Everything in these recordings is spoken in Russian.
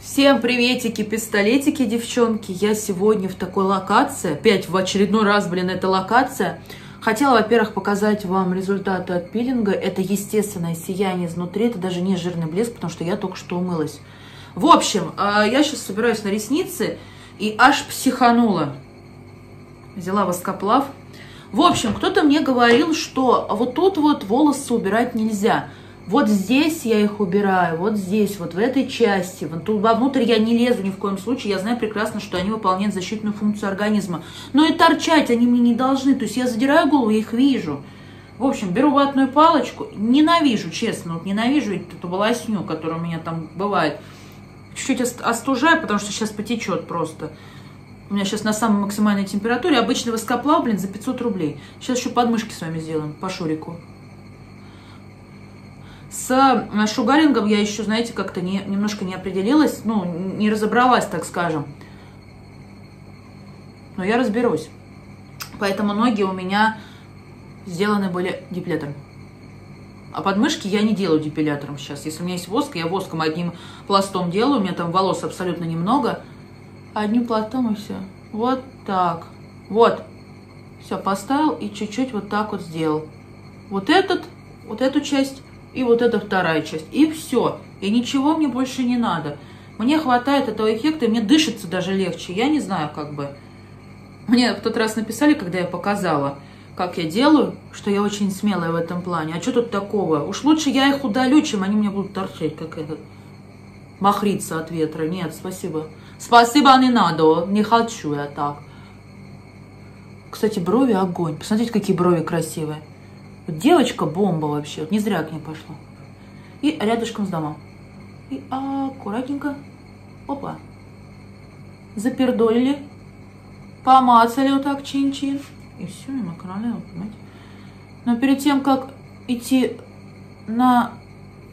Всем приветики, пистолетики, девчонки. Я сегодня в такой локации. Опять в очередной раз, блин, эта локация. Хотела, во-первых, показать вам результаты от пилинга. Это естественное сияние изнутри. Это даже не жирный блеск, потому что я только что умылась. В общем, я сейчас собираюсь на ресницы и аж психанула. Взяла воскоплав. В общем, кто-то мне говорил, что вот тут вот волосы убирать нельзя. Вот здесь я их убираю, вот здесь, вот в этой части. Вовнутрь я не лезу ни в коем случае. Я знаю прекрасно, что они выполняют защитную функцию организма. Но и торчать они мне не должны. То есть я задираю голову, я их вижу. В общем, беру ватную палочку. Ненавижу, честно, вот ненавижу эту волосню, которая у меня там бывает. Чуть-чуть остужаю, потому что сейчас потечет просто. У меня сейчас на самой максимальной температуре. Обычный воскоплав, блин, за 500 рублей. Сейчас еще подмышки с вами сделаем по Шурику. С шугарингом я еще, знаете, как-то немножко не определилась. Ну, не разобралась, так скажем. Но я разберусь. Поэтому ноги у меня сделаны были депилятором. А подмышки я не делаю депилятором сейчас. Если у меня есть воск, я воском одним пластом делаю. У меня там волос абсолютно немного. Одним пластом и все. Вот так. Вот. Все, поставил и чуть-чуть вот так вот сделал. Вот этот, вот эту часть и вот эта вторая часть. И все. И ничего мне больше не надо. Мне хватает этого эффекта, и мне дышится даже легче. Я не знаю, как бы. Мне в тот раз написали, когда я показала, как я делаю, что я очень смелая в этом плане. А что тут такого? Уж лучше я их удалю, чем они мне будут торчать, как этот. Махриться от ветра. Нет, спасибо. Спасибо, не надо. Не хочу я так. Кстати, брови огонь. Посмотрите, какие брови красивые. Девочка бомба вообще. Не зря к ней пошла. И рядышком с домом. И аккуратненько. Опа. Запердолили. Помацали вот так чин-чин. И все, и накрали, понимаете. Но перед тем, как идти на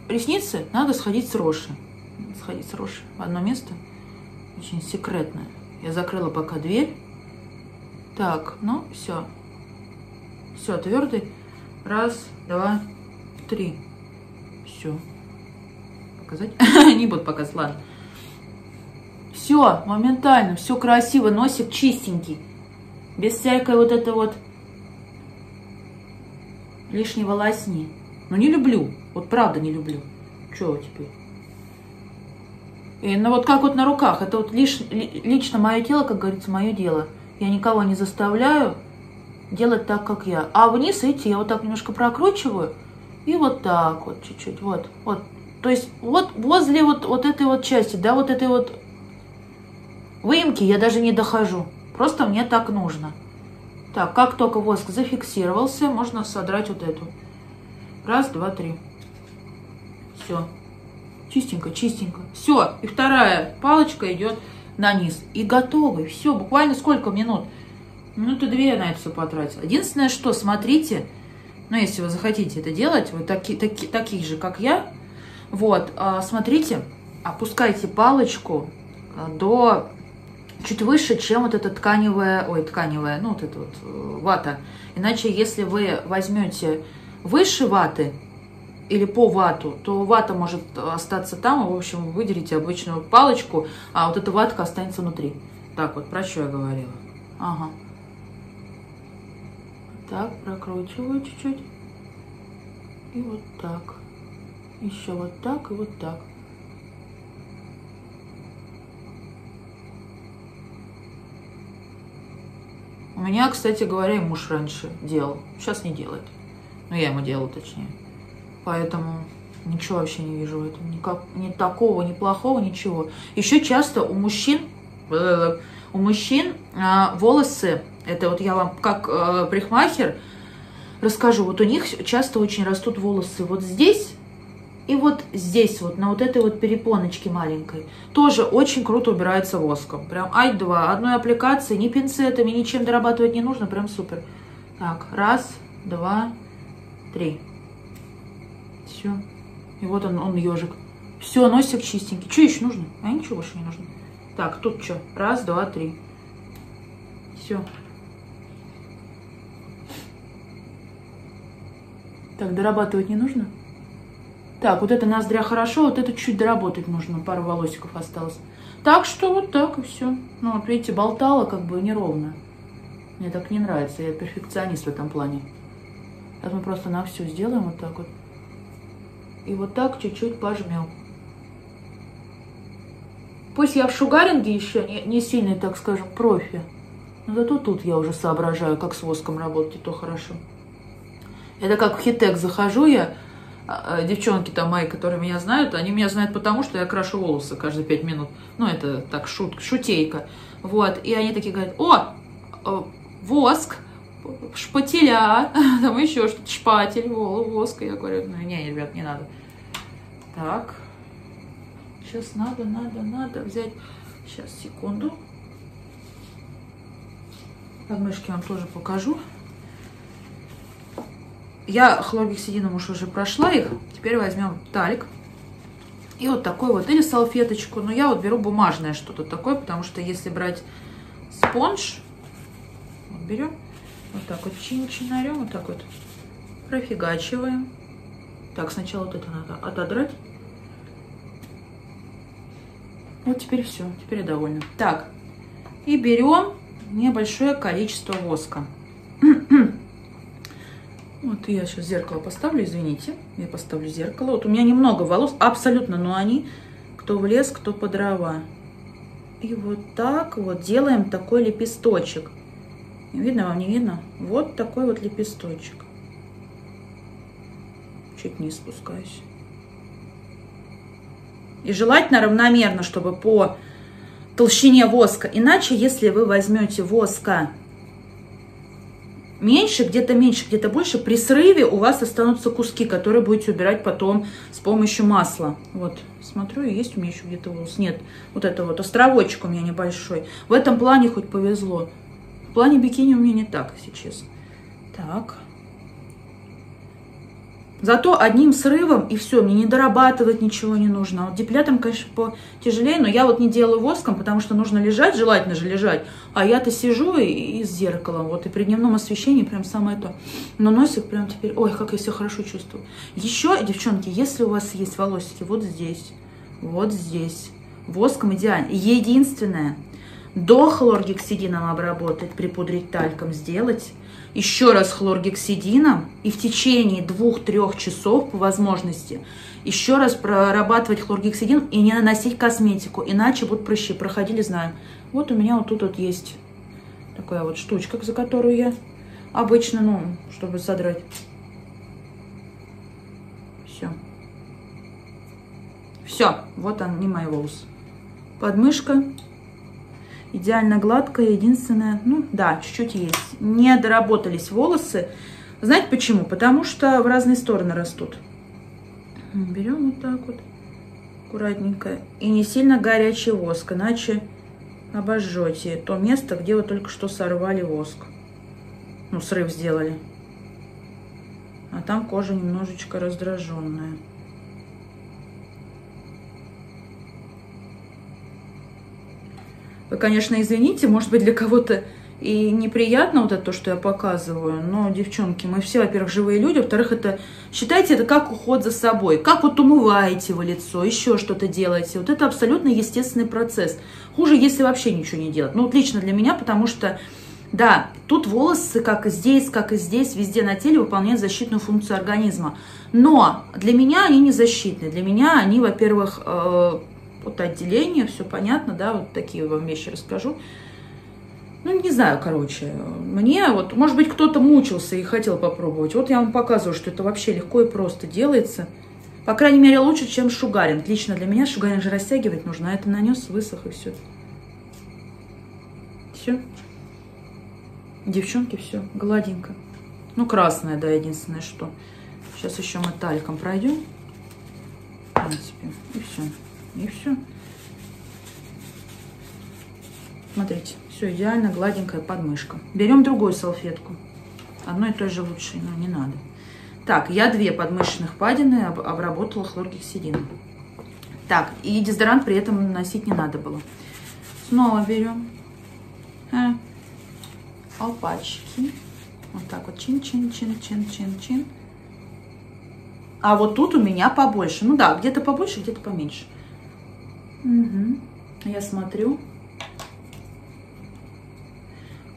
ресницы, надо сходить с роши. Сходить с роши в одно место. Очень секретное. Я закрыла пока дверь. Так, ну все. Все, твердый. Раз, два, три. Все. Показать? Не буду показывать, ладно. Все, моментально, все красиво, носик чистенький. Без всякой вот этой вот лишней волосни. Ну не люблю, вот правда не люблю. Чего теперь? И, ну вот как вот на руках, это вот лично мое тело, как говорится, мое дело. Я никого не заставляю делать так, как я. А вниз, видите, я вот так немножко прокручиваю. И вот так вот чуть-чуть. Вот, вот. То есть вот возле вот этой вот части, да, вот этой вот выемки я даже не дохожу. Просто мне так нужно. Так, как только воск зафиксировался, можно содрать вот эту. Раз, два, три. Все. Чистенько, чистенько. Все. И вторая палочка идет на низ. И готово. Все. Буквально сколько минут? Минуты две я на это все потратила. Единственное, что, смотрите, ну, если вы захотите это делать, вот таких же, как я, вот, смотрите, опускайте палочку до чуть выше, чем вот эта тканевая, ой, тканевая, ну, вот эта вот вата. Иначе, если вы возьмете выше ваты или по вату, то вата может остаться там, и, в общем, выделите обычную палочку, а вот эта ватка останется внутри. Так вот, про что я говорила. Ага. Так, прокручиваю чуть-чуть. И вот так. Еще вот так и вот так. У меня, кстати говоря, и муж раньше делал. Сейчас не делает. Ну, я ему делала, точнее. Поэтому ничего вообще не вижу в этом. Никак, ни такого, ни плохого, ничего. Еще часто у мужчин волосы... Это вот я вам как парикмахер расскажу. Вот у них часто очень растут волосы вот здесь и вот здесь, вот на вот этой вот перепоночке маленькой. Тоже очень круто убирается воском. Прям ай-два. Одной аппликации, ни пинцетами, ничем дорабатывать не нужно. Прям супер. Так, раз, два, три. Все. И вот он ежик. Все, носик чистенький. Что еще нужно? А ничего больше не нужно. Так, тут что? Раз, два, три. Все. Так, дорабатывать не нужно? Так, вот эта ноздря хорошо, вот это чуть доработать нужно, пару волосиков осталось. Так что вот так и все. Ну, вот видите, болтала как бы неровно. Мне так не нравится, я перфекционист в этом плане. Сейчас мы просто на все сделаем вот так вот. И вот так чуть-чуть пожмем. Пусть я в шугаринге еще не сильный, так скажем, профи. Но зато тут я уже соображаю, как с воском работать, и то хорошо. Это как в хит-эк захожу я, девчонки там мои, которые меня знают, они меня знают потому, что я крашу волосы каждые 5 минут. Ну, это так, шутейка. Вот, и они такие говорят: о, воск, шпателя, там еще что-то, шпатель, воск. Я говорю: ну, не, ребят, не надо. Так, сейчас надо взять, сейчас, секунду. Подмышки вам тоже покажу. Я хлоргексидином уже прошла их. Теперь возьмем тальк. И вот такой вот. Или салфеточку. Но я вот беру бумажное что-то такое, потому что если брать спонж, вот берем, вот так вот чинарем, вот так вот профигачиваем. Так, сначала вот это надо отодрать. Вот теперь все. Теперь я довольна. Так. И берем небольшое количество воска. Вот я сейчас зеркало поставлю, извините. Я поставлю зеркало. Вот у меня немного волос, абсолютно, но они кто в лес, кто по дрова. И вот так вот делаем такой лепесточек. Видно вам, не видно? Вот такой вот лепесточек. Чуть не спускаюсь. И желательно равномерно, чтобы по толщине воска. Иначе, если вы возьмете воска меньше, где-то больше, при срыве у вас останутся куски, которые будете убирать потом с помощью масла. Вот, смотрю, есть у меня еще где-то волос. Нет, вот это вот островочек у меня небольшой. В этом плане хоть повезло. В плане бикини у меня не так, если честно. Так. Зато одним срывом и все, мне не дорабатывать ничего не нужно. Вот депилятом, конечно, потяжелее, но я вот не делаю воском, потому что нужно лежать, желательно же лежать. А я-то сижу и с зеркалом, вот, и при дневном освещении прям самое то. Но носик прям теперь, ой, как я себя хорошо чувствую. Еще, девчонки, если у вас есть волосики вот здесь, воском идеально. Единственное, до хлоргексидином обработать, припудрить тальком, сделать. Еще раз хлоргексидином и в течение 2-3 часов по возможности еще раз прорабатывать хлоргексидин и не наносить косметику, иначе будут прыщи. Проходили, знаем. Вот у меня вот тут вот есть такая вот штучка, за которую я обычно, ну, чтобы содрать. Все. Все. Вот он, не мой волос. Подмышка. Идеально гладкая, единственное, ну да, чуть-чуть есть. Не доработались волосы. Знаете почему? Потому что в разные стороны растут. Берем вот так вот, аккуратненько. И не сильно горячий воск, иначе обожжете то место, где вы только что сорвали воск. Ну, срыв сделали. А там кожа немножечко раздраженная. Вы, конечно, извините, может быть, для кого-то и неприятно вот это то, что я показываю, но, девчонки, мы все, во-первых, живые люди, во-вторых, это, считайте, это как уход за собой, как вот умываете вы лицо, еще что-то делаете, вот это абсолютно естественный процесс. Хуже, если вообще ничего не делать, ну, вот лично для меня, потому что, да, тут волосы, как и здесь, везде на теле выполняют защитную функцию организма, но для меня они не защитные, для меня они, во-первых, вот отделение, все понятно, да, вот такие вам вещи расскажу. Ну, не знаю, короче, мне вот, может быть, кто-то мучился и хотел попробовать. Вот я вам показываю, что это вообще легко и просто делается. По крайней мере, лучше, чем шугаринг. Лично для меня шугаринг же растягивать нужно, а это нанес, высох и все. Все. Девчонки, все, гладенько. Ну, красное, да, единственное, что. Сейчас еще мы тальком пройдем. В принципе, и все. И все. Смотрите, все идеально, гладенькая подмышка. Берем другую салфетку. Одной и той же лучшей, но не надо. Так, я две подмышечных падины обработала хлоргексидином. Так, и дезодорант при этом наносить не надо было. Снова берем опачки. Вот так вот, чин-чин-чин-чин-чин-чин. А вот тут у меня побольше. Ну да, где-то побольше, где-то поменьше. Угу. Я смотрю.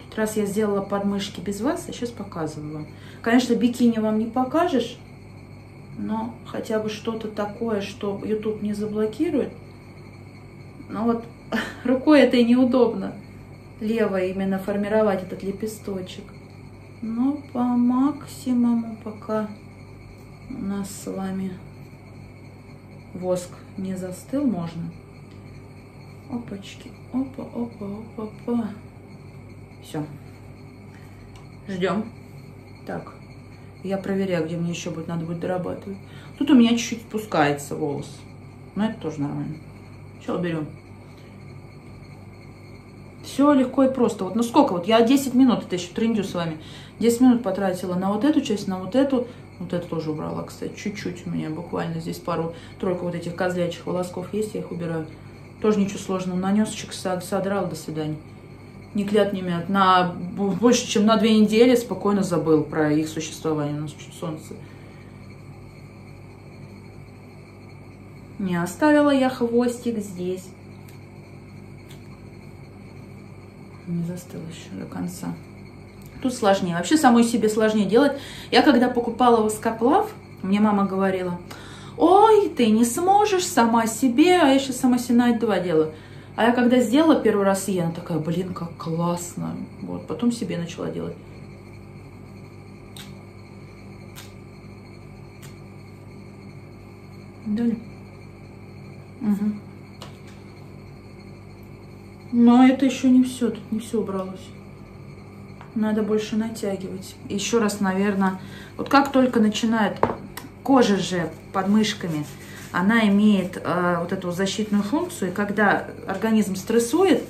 Тут раз я сделала подмышки без вас, я сейчас показываю. Конечно, бикини вам не покажешь, но хотя бы что-то такое, что YouTube не заблокирует. Но вот рукой это и неудобно. Левой именно формировать этот лепесточек. Но по максимуму пока у нас с вами воск не застыл, можно. Опачки, опа, опа, опа, опа. Все. Ждем. Так, я проверяю, где мне еще будет, надо будет дорабатывать. Тут у меня чуть-чуть спускается волос. Но это тоже нормально. Все, уберем. Все легко и просто. Вот, ну сколько? Вот я 10 минут, это еще трындю с вами. 10 минут потратила на вот эту часть, на вот эту. Вот это тоже убрала, кстати. Чуть-чуть у меня буквально здесь пару-тройку вот этих козлячих волосков есть, я их убираю. Тоже ничего сложного. Нанесочек содрал, до свидания. Не клят, не мят. На больше, чем на 2 недели спокойно забыл про их существование. У нас чуть солнце. Не оставила я хвостик здесь. Не застыл еще до конца. Тут сложнее. Вообще самой себе сложнее делать. Я когда покупала воскоплав, мне мама говорила: ой, ты не сможешь сама себе, а я сейчас сама себе на это 2 дела. А я когда сделала первый раз, и она такая: блин, как классно. Вот, потом себе начала делать. Далее. Угу. Но это еще не все, тут не все убралось. Надо больше натягивать. Еще раз, наверное, вот как только начинает кожа же под мышками, она имеет вот эту защитную функцию, и когда организм стрессует,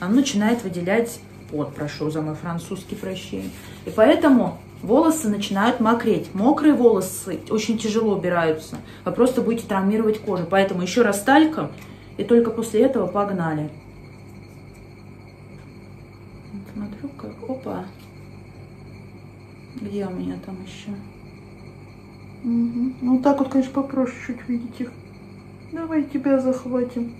он начинает выделять пот. Прошу за мой французский прощения. И поэтому волосы начинают мокреть. Мокрые волосы очень тяжело убираются. Вы просто будете травмировать кожу. Поэтому еще раз тальком, и только после этого погнали. Смотрю, как... Опа! Где у меня там еще? Угу. Ну, так вот, конечно, попроще чуть, видите. Давай тебя захватим.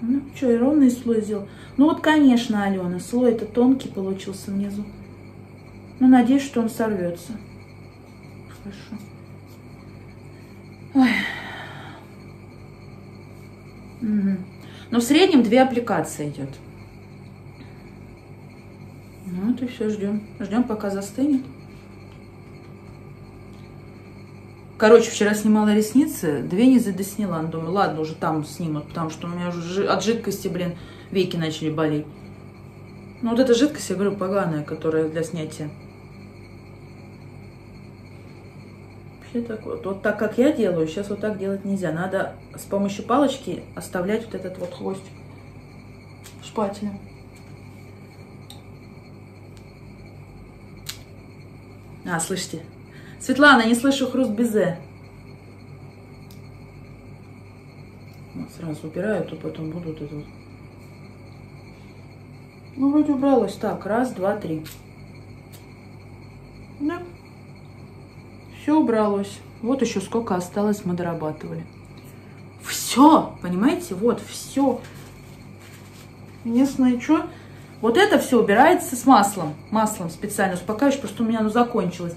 Ну, что, и ровный слой сделал. Ну, вот, конечно, Алена, слой-то тонкий получился внизу. Ну, надеюсь, что он сорвется. Хорошо. Ой. Угу. Но в среднем 2 аппликации идет. Ну, вот и все, ждем. Ждем, пока застынет. Короче, вчера снимала ресницы, 2 не задосняла. Думаю, ладно, уже там снимут, потому что у меня уже от жидкости, блин, веки начали болеть. Ну, вот эта жидкость, я говорю, поганая, которая для снятия. Вообще так вот. Вот так, как я делаю, сейчас вот так делать нельзя. Надо с помощью палочки оставлять вот этот вот хвостик шпателем. А, слышите? Светлана, не слышу хруст безе. Вот сразу убираю, то потом будут вот это вот. Ну, вроде убралось. Так, 1, 2, 3. Да. Все убралось. Вот еще сколько осталось, мы дорабатывали. Все, понимаете? Вот, все. Единственное, что... Вот это все убирается с маслом. Маслом специально успокаиваешь, просто у меня оно закончилось.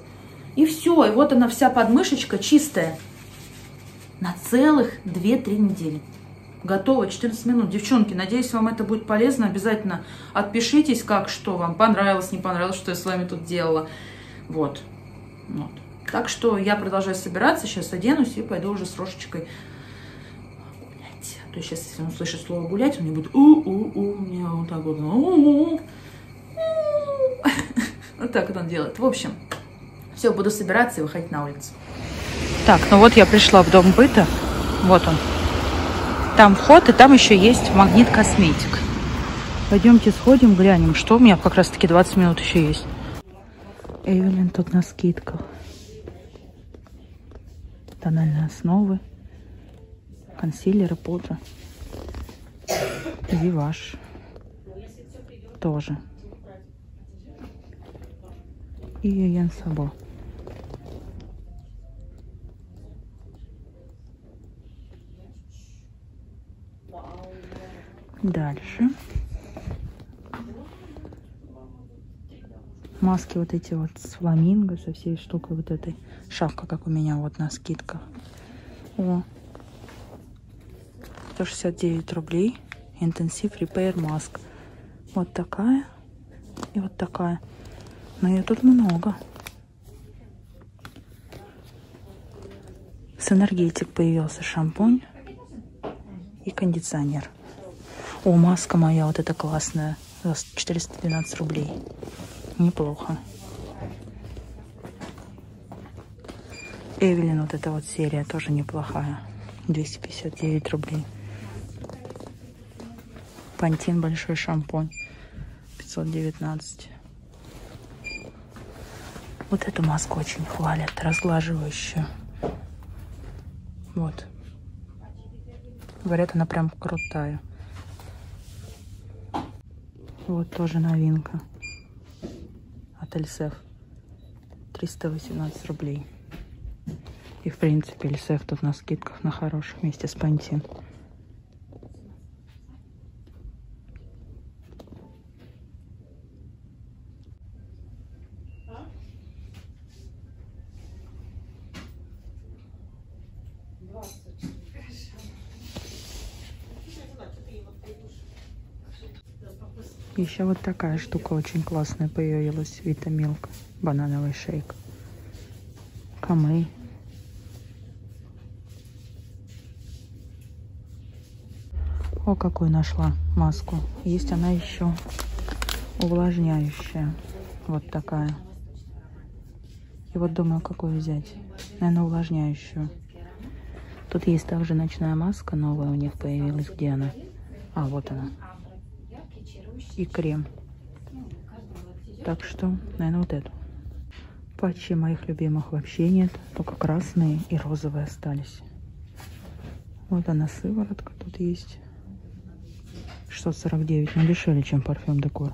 И все. И вот она вся подмышечка чистая. На целых 2-3 недели. Готово. 14 минут. Девчонки, надеюсь, вам это будет полезно. Обязательно отпишитесь, как, что вам понравилось, не понравилось, что я с вами тут делала. Вот. Вот. Так что я продолжаю собираться. Сейчас оденусь и пойду уже с Рошечкой. То есть сейчас, если он слышит слово гулять, он не будет у-у-у, мне вот так вот у-у-у. Вот так вот он делает. В общем, все, буду собираться и выходить на улицу. Так, ну вот я пришла в дом быта. Вот он. Там вход, и там еще есть магнит-косметик. Пойдемте сходим, глянем, что у меня как раз таки 20 минут еще есть. Эвелин тут на скидках. Тональные основы. Консилеры, пудра. Диваш. Тоже. и Янсабо. Дальше. Маски вот эти вот с фламинго, со всей штукой вот этой. Шапка, как у меня вот на скидках. О. 169 рублей. Интенсив Repair Mask. Вот такая. И вот такая. Но ее тут много. Синергетик появился шампунь. И кондиционер. О, маска моя вот эта классная. 412 рублей. Неплохо. Эвелин вот эта вот серия тоже неплохая. 259 рублей. Пантин большой шампунь. 519. Вот эту маску очень хвалят. Разглаживающую. Вот. Говорят, она прям крутая. Вот тоже новинка. От ЛСФ. 318 рублей. И в принципе ЛСФ тут на скидках на хороших вместе с Пантин. Еще вот такая штука очень классная появилась. Витамилк. Банановый шейк. Камы. О, какую нашла маску. Есть она еще увлажняющая. Вот такая. И вот думаю, какую взять. Наверное, увлажняющую. Тут есть также ночная маска. Новая у них появилась. Где она? А, вот она. И крем. Так что, наверное, вот эту. Патчи моих любимых вообще нет. Только красные и розовые остались. Вот она, сыворотка тут есть. 649. Но дешевле, чем парфюм Декор.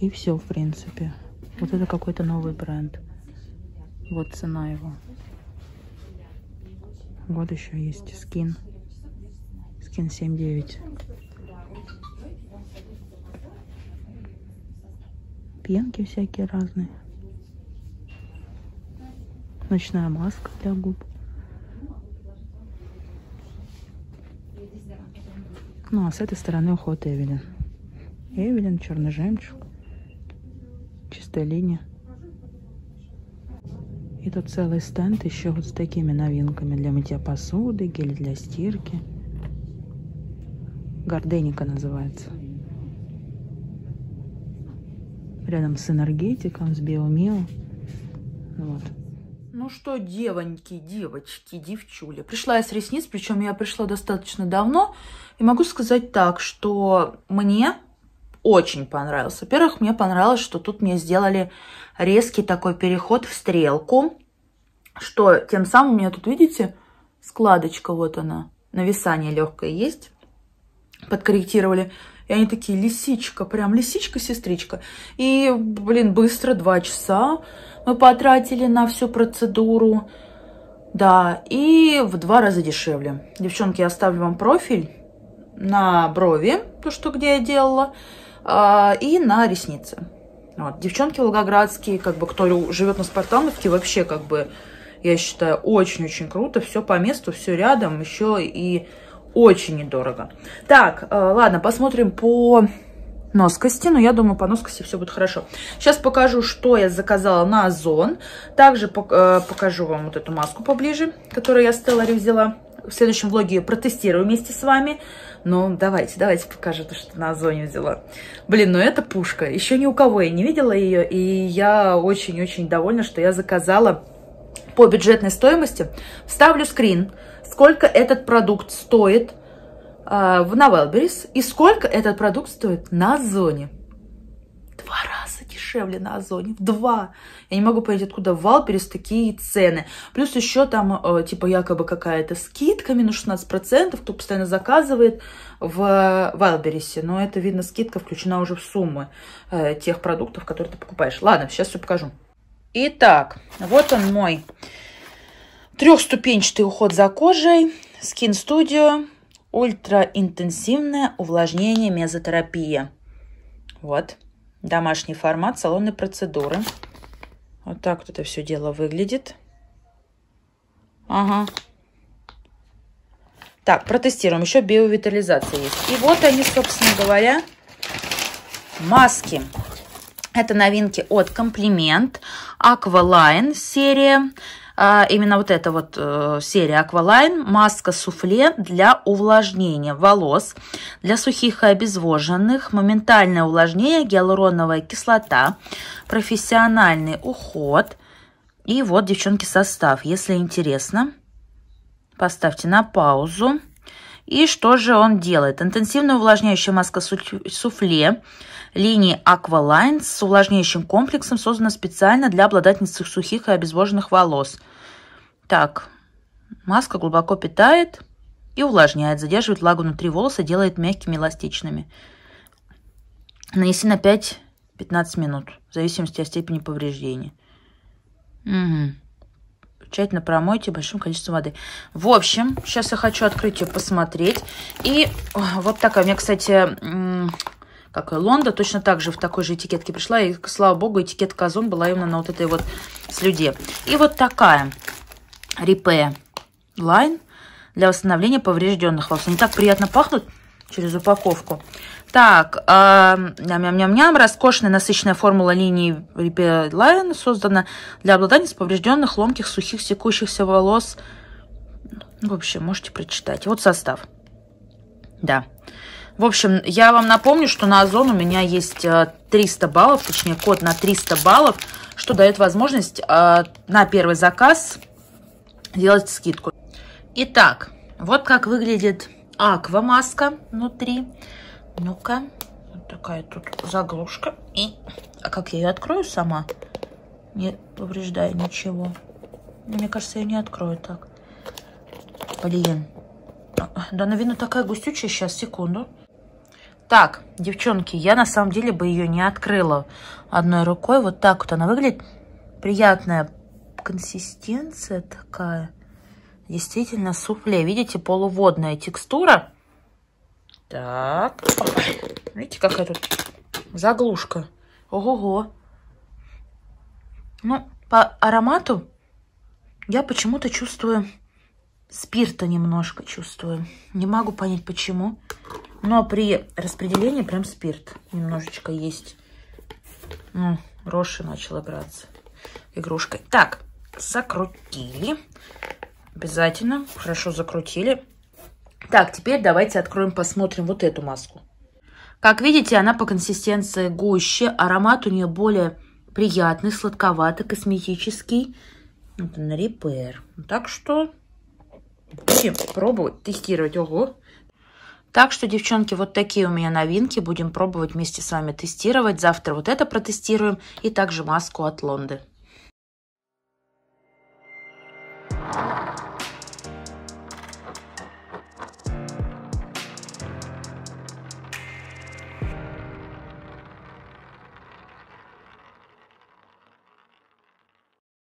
И все, в принципе. Вот это какой-то новый бренд. Вот цена его. Вот еще есть Skin. Skin 79. Пенки всякие разные. Ночная маска для губ. Ну, а с этой стороны уход Эвелин. Эвелин, черный жемчуг. Чистая линия. И тут целый стенд еще вот с такими новинками. Для мытья посуды, гель для стирки. Гарденика называется. Рядом с энергетиком, с биомио. Вот. Ну что, девоньки, девочки, девчули. Пришла я с ресниц, причем я пришла достаточно давно. И могу сказать так, что мне очень понравилось. Во-первых, мне понравилось, что тут мне сделали резкий такой переход в стрелку. Что тем самым у меня тут, видите, складочка вот она. Нависание легкое есть. Подкорректировали. И они такие, лисичка, прям лисичка-сестричка. И, блин, быстро, 2 часа мы потратили на всю процедуру. Да, и в 2 раза дешевле. Девчонки, я оставлю вам профиль на брови, то, что где я делала, и на ресницы. Вот. Девчонки волгоградские, как бы, кто живет на Спартановке, вообще, как бы, я считаю, очень-очень круто. Все по месту, все рядом, еще и... Очень недорого. Так, ладно, посмотрим по носкости. Но я думаю, по носкости все будет хорошо. Сейчас покажу, что я заказала на Озон. Также покажу вам вот эту маску поближе, которую я с Теллари взяла. В следующем влоге ее протестирую вместе с вами. Ну, давайте покажу то, что на Озоне взяла. Блин, ну это пушка. Еще ни у кого я не видела ее. И я очень-очень довольна, что я заказала по бюджетной стоимости. Вставлю скрин. Сколько этот продукт стоит на Вайлдберрис и сколько этот продукт стоит на Озоне. 2 раза дешевле. дешевле на Озоне. В 2. Я не могу понять, откуда в Вайлдберрис такие цены. Плюс еще там, типа, якобы какая-то скидка, минус 16%, кто постоянно заказывает в Вайлдберрисе. Но это, видно, скидка включена уже в суммы тех продуктов, которые ты покупаешь. Ладно, сейчас все покажу. Итак, вот он мой трехступенчатый уход за кожей. Skin Studio. Ультраинтенсивное увлажнение мезотерапия. Вот. Домашний формат салонной процедуры. Вот так вот это все дело выглядит. Ага. Так, протестируем. Еще биовитализация есть. И вот они, собственно говоря, маски. Это новинки от Compliment. Aqua Line серия. Именно вот эта вот серия Aqua Line. Маска суфле для увлажнения волос, для сухих и обезвоженных, моментальное увлажнение, гиалуроновая кислота, профессиональный уход. И вот, девчонки, состав. Если интересно, поставьте на паузу. И что же он делает? Интенсивная увлажняющая маска суфле линии Aqua Line с увлажняющим комплексом создана специально для обладательниц сухих и обезвоженных волос. Так, маска глубоко питает и увлажняет, задерживает влагу внутри волоса, делает мягкими, эластичными. Нанеси на 5-15 минут, в зависимости от степени повреждения. Угу. Тщательно промойте большим количеством воды. В общем, сейчас я хочу открыть ее, посмотреть. И вот такая. У меня, кстати, как и Лонда, точно так же в такой же этикетке пришла. И, слава богу, этикетка Озон была именно на вот этой вот слюде. И вот такая. Repair Line для восстановления поврежденных волос. Они так приятно пахнут через упаковку. Так, ням-ням-ням-ням. Роскошная насыщенная формула линии Repair Line создана для обладательниц поврежденных, ломких, сухих, секущихся волос. В общем, можете прочитать. Вот состав. Да. В общем, я вам напомню, что на Озон у меня есть 300 баллов, точнее, код на 300 баллов, что дает возможность на первый заказ делать скидку. Итак, вот как выглядит Аква маска внутри. Ну-ка, вот такая тут заглушка. И... А как я ее открою сама, не повреждая ничего? Мне кажется, я не открою так. Блин. Да, наверное, такая густючая. Сейчас, секунду. Так, девчонки, я на самом деле бы ее не открыла одной рукой. Вот так вот она выглядит. Приятная консистенция такая. Действительно суфле. Видите, полуводная текстура. Так. Видите, какая тут заглушка. Ого-го. Ну, по аромату я почему-то чувствую спирта, немножко чувствую. Не могу понять, почему. Но при распределении прям спирт немножечко есть. Ну, Роши начал играться игрушкой. Так, закрутили. Обязательно. Хорошо закрутили. Так, теперь давайте откроем, посмотрим вот эту маску. Как видите, она по консистенции гуще. Аромат у нее более приятный, сладковатый, косметический. Вот он, Repair. Так что будем пробовать, тестировать. Ого! Так что, девчонки, вот такие у меня новинки. Будем пробовать вместе с вами тестировать. Завтра вот это протестируем. И также маску от Лонды.